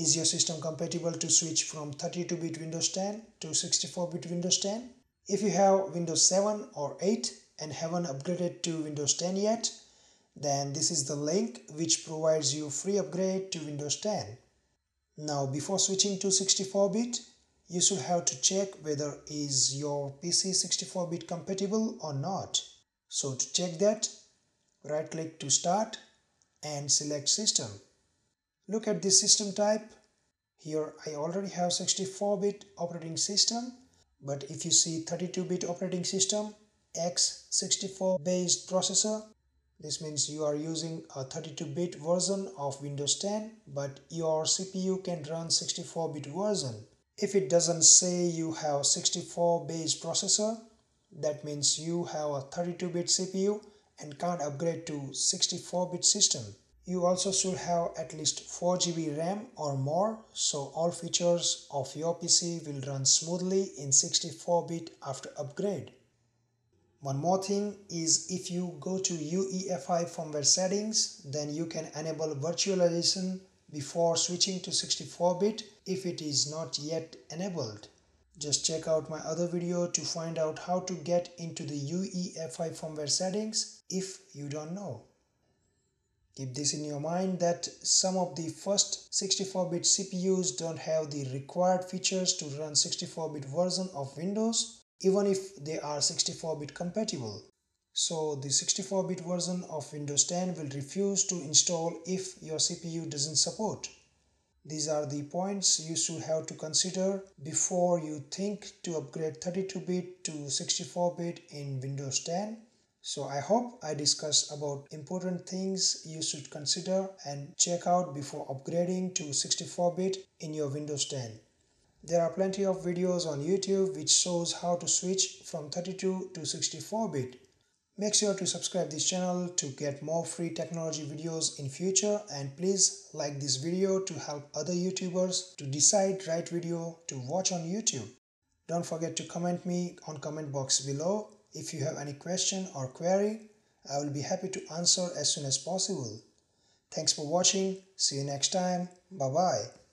Is your system compatible to switch from 32-bit Windows 10 to 64-bit Windows 10? If you have Windows 7 or 8 and haven't upgraded to Windows 10 yet, then this is the link which provides you free upgrade to Windows 10. Now, before switching to 64-bit, you should have to check whether is your PC 64-bit compatible or not. So to check that, right-click to start and select System. Look at this system type. Here I already have 64-bit operating system, but if you see 32-bit operating system, x64 based processor, this means you are using a 32-bit version of Windows 10, but your CPU can run 64-bit version. If it doesn't say you have 64 based processor, that means you have a 32-bit CPU and can't upgrade to 64-bit system. You also should have at least 4GB RAM or more, so all features of your PC will run smoothly in 64-bit after upgrade. One more thing is, if you go to UEFI firmware settings, then you can enable virtualization before switching to 64-bit if it is not yet enabled. Just check out my other video to find out how to get into the UEFI firmware settings if you don't know. Keep this in your mind that some of the first 64-bit CPUs don't have the required features to run 64-bit version of Windows, even if they are 64-bit compatible. So the 64-bit version of Windows 10 will refuse to install if your CPU doesn't support. These are the points you should have to consider before you think to upgrade 32-bit to 64-bit in Windows 10. So I hope I discussed about important things you should consider and check out before upgrading to 64-bit in your Windows 10. There are plenty of videos on YouTube which shows how to switch from 32 to 64-bit. Make sure to subscribe this channel to get more free technology videos in future, and please like this video to help other YouTubers to decide right video to watch on YouTube. Don't forget to comment me on comment box below if you have any question or query. I will be happy to answer as soon as possible. Thanks for watching. See you next time. Bye bye.